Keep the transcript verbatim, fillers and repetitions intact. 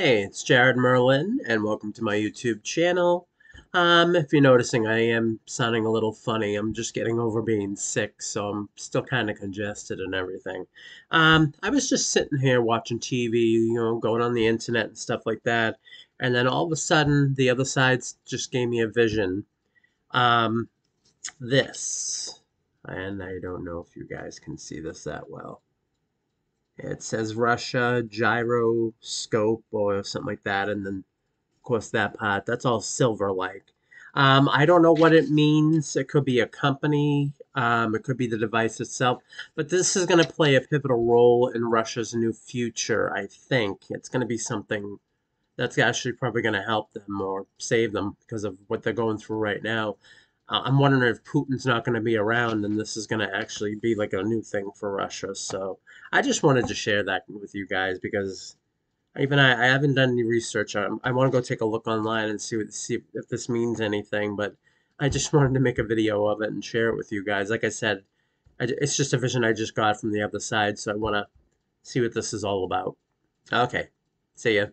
Hey, it's Jared Merlin, and welcome to my YouTube channel. Um, if you're noticing, I am sounding a little funny. I'm just getting over being sick, so I'm still kind of congested and everything. Um, I was just sitting here watching T V, you know, going on the internet and stuff like that, and then all of a sudden, The Other Side just gave me a vision. Um, this. And I don't know if you guys can see this that well. It says Russia Gyroscope or something like that, and then of course that part, that's all silver like. Um, I don't know what it means. It could be a company, um, it could be the device itself, but this is going to play a pivotal role in Russia's new future, I think. It's going to be something that's actually probably going to help them or save them because of what they're going through right now. Uh, I'm wondering if Putin's not going to be around, and this is going to actually be like a new thing for Russia. So I just wanted to share that with you guys because even I, I haven't done any research. I, I want to go take a look online and see what see if this means anything. But I just wanted to make a video of it and share it with you guys. Like I said, I, it's just a vision I just got from The Other Side, so I want to see what this is all about. Okay, see ya.